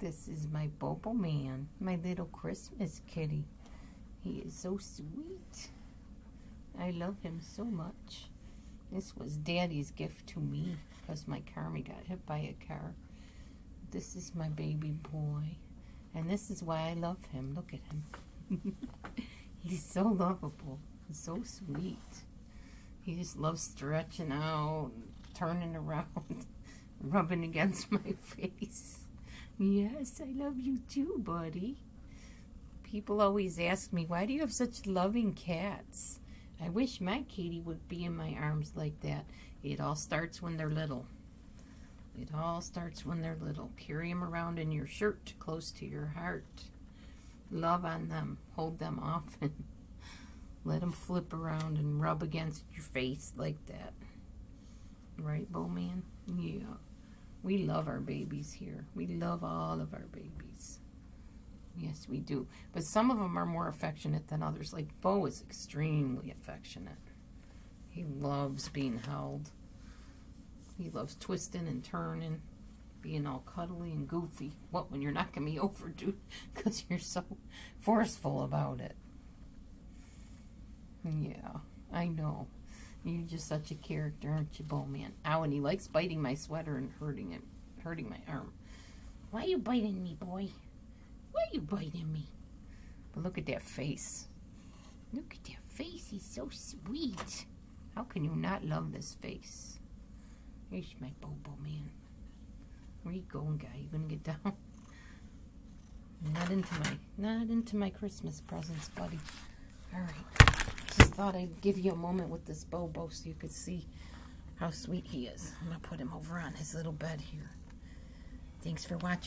This is my Beaux Beaux Man, my little Christmas kitty. He is so sweet. I love him so much. This was Daddy's gift to me because my Carmy got hit by a car. This is my baby boy. And this is why I love him. Look at him. He's so lovable and so sweet. He just loves stretching out, turning around, rubbing against my face. Yes, I love you too, buddy. People always ask me, why do you have such loving cats? I wish my kitty would be in my arms like that. It all starts when they're little. It all starts when they're little. Carry them around in your shirt, close to your heart. Love on them. Hold them often. Let them flip around and rub against your face like that. Right, Beaux Man? Yeah. We love our babies here. We love all of our babies. Yes, we do. But some of them are more affectionate than others. Like, Beau is extremely affectionate. He loves being held. He loves twisting and turning, being all cuddly and goofy. What, when you're knocking me over, dude? Because you're so forceful about it. Yeah, I know. You're just such a character, aren't you, Beaux Man? Ow, and he likes biting my sweater and hurting my arm. Why you biting me, boy? Why you biting me? But look at that face. Look at that face. He's so sweet. How can you not love this face? Here's my Beaux Beaux Man. Where you going, guy? You gonna get down? Not into my Christmas presents, buddy. All right. Just thought I'd give you a moment with this Beaux Beaux so you could see how sweet he is. I'm gonna put him over on his little bed here. Thanks for watching.